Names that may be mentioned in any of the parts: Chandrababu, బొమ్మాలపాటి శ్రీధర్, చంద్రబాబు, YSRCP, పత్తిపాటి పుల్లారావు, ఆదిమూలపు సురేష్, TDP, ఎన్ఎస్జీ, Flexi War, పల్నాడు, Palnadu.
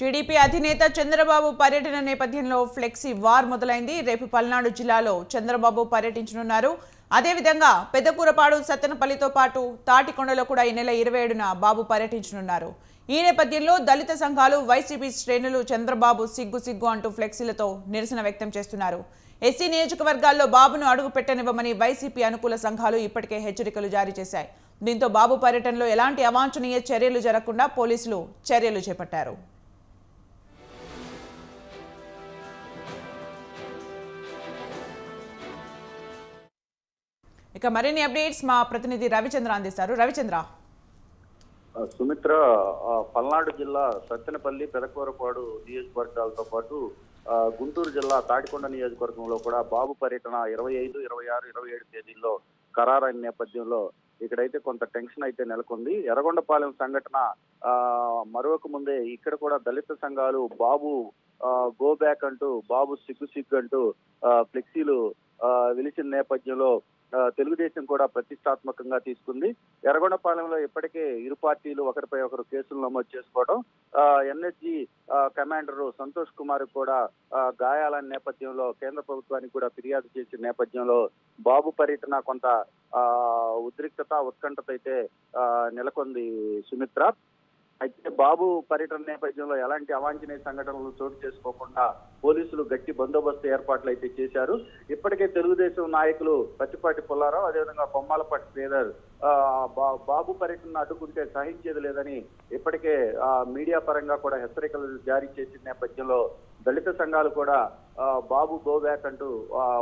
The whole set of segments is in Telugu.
టీడీపీ అధినేత చంద్రబాబు పర్యటన నేపథ్యంలో ఫ్లెక్సీ వార్ మొదలైంది. రేపు పల్నాడు జిల్లాలో చంద్రబాబు పర్యటించనున్నారు. అదే విధంగా పెద్దకూరపాడు సత్తెనపల్లితో పాటు తాటికొండలో కూడా ఈ నెల 27న బాబు పర్యటించనున్నారు. ఈ నేపథ్యంలో దళిత సంఘాలు వైసీపీ శ్రేణులు చంద్రబాబు సిగ్గు సిగ్గు అంటూ ఫ్లెక్సీలతో నిరసన వ్యక్తం చేస్తున్నారు. ఎస్సీ నియోజకవర్గాల్లో బాబును అడుగు పెట్టనివ్వమని వైసీపీ అనుకూల సంఘాలు ఇప్పటికే హెచ్చరికలు జారీ చేశాయి. దీంతో బాబు పర్యటనలో ఎలాంటి అవాంఛనీయ చర్యలు జరగకుండా పోలీసులు చర్యలు చేపట్టారు. ఇక మరిన్ని అప్డేట్స్ మా ప్రతినిధి రవిచంద్ర అందిస్తారు. రవిచంద్ర, సుమిత్ర, పల్నాడు జిల్లా సత్తెనపల్లి, పెదకూరపాడు నియోజకవర్గాలతో పాటు గుంటూరు జిల్లా తాడికొండ నియోజకవర్గంలో కూడా బాబు పర్యటన 25, 26, 27 తేదీల్లో ఖరారైన నేపథ్యంలో ఇక్కడైతే కొంత టెన్షన్ అయితే నెలకొంది. ఎర్రగొండపాలెం సంఘటన మరొక ముందే ఇక్కడ కూడా దళిత సంఘాలు బాబు గో బ్యాక్ అంటూ, బాబు సిగ్గు సిగ్గు అంటూ ఫ్లెక్సీలు వెలిసిన నేపథ్యంలో తెలుగుదేశం కూడా ప్రతిష్టాత్మకంగా తీసుకుంది. ఎర్రగొండపాలెంలో ఇప్పటికే ఇరు పార్టీలు ఒకరిపై ఒకరు కేసులు నమోదు చేసుకోవడం, ఎన్ఎస్జీ కమాండర్ సంతోష్ కుమార్ కూడా గాయాల నేపథ్యంలో కేంద్ర ప్రభుత్వానికి కూడా ఫిర్యాదు చేసిన నేపథ్యంలో బాబు పర్యటన కొంత ఉద్రిక్తత, ఉత్కంఠత అయితే నెలకొంది సుమిత్ర. అయితే బాబు పర్యటన నేపథ్యంలో ఎలాంటి అవాంఛనీయ సంఘటనలు చోటు చేసుకోకుండా పోలీసులు గట్టి బందోబస్తు ఏర్పాట్లు అయితే చేశారు. ఇప్పటికే తెలుగుదేశం నాయకులు పత్తిపాటి పుల్లారావు, అదేవిధంగా బొమ్మాలపాటి శ్రీధర్ బాబు పర్యటన అడ్డుకుంటే సహించేది లేదని ఇప్పటికే మీడియా పరంగా కూడా హెచ్చరికలు జారీ చేసిన నేపథ్యంలో దళిత సంఘాలు కూడా బాబు గో బ్యాక్ అంటూ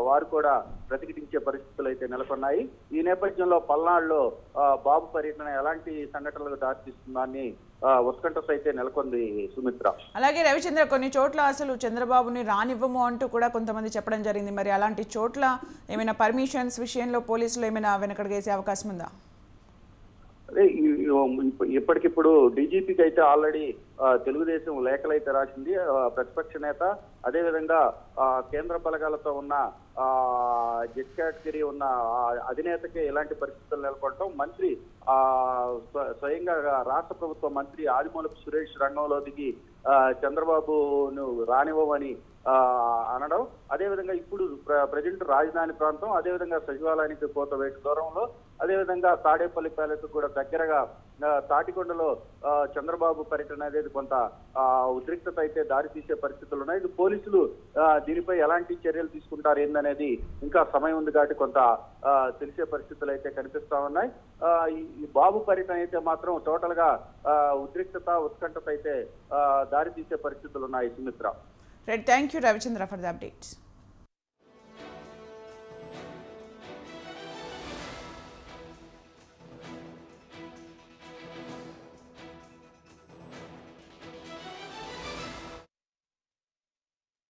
వారు కూడా ప్రతిఘటించే పరిస్థితులు అయితే నెలకొన్నాయి. ఈ నేపథ్యంలో పల్నాడులో బాబు పర్యటన ఎలాంటి సంఘటనలకు దారితీస్తుందని ఉత్కంఠత అయితే నెలకొంది సుమిత్ర. అలాగే రవిచంద్ర, కొన్ని చోట్ల అసలు చంద్రబాబుని రానివ్వము అంటూ కూడా కొంతమంది చెప్పడం జరిగింది. మరి అలాంటి చోట్ల ఏమైనా పర్మిషన్స్ విషయంలో పోలీసులు ఏమైనా వెనకడిగేసే అవకాశం ఉందా? అదే ఇప్పటికిప్పుడు డీజీపీకి అయితే ఆల్రెడీ తెలుగుదేశం లేఖలైతే రాసింది. ప్రతిపక్ష నేత, అదేవిధంగా కేంద్ర బలగాలతో ఉన్న జెట్ కేటగిరీ ఉన్న అధినేతకి ఇలాంటి పరిస్థితులు నెలకొనడం, మంత్రి స్వయంగా రాష్ట్ర ప్రభుత్వ మంత్రి ఆదిమూలపు సురేష్ రంగంలో దిగి చంద్రబాబును రానివ్వమని అనడం, అదేవిధంగా ఇప్పుడు ప్రజెంట్ రాజధాని ప్రాంతం, అదేవిధంగా సచివాలయానికి కోతవేటు దూరంలో, అదేవిధంగా తాడేపల్లి ప్యాలెస్ కూడా దగ్గరగా తాటికొండలో చంద్రబాబు పర్యటన అనేది కొంత ఉద్రిక్తత అయితే దారితీసే పరిస్థితులు ఉన్నాయి. ఇది పోలీసులు దీనిపై ఎలాంటి చర్యలు తీసుకుంటారు ఏందనేది ఇంకా సమయం ఉంది కాబట్టి కొంత తెలిసే పరిస్థితులు అయితే కనిపిస్తా ఉన్నాయి. ఈ బాబు పర్యటన అయితే మాత్రం టోటల్ గా ఉద్రిక్తత, ఉత్కంఠత అయితే దారితీసే పరిస్థితులు ఉన్నాయి Sumitra. Right, thank you Ravichandra for the updates.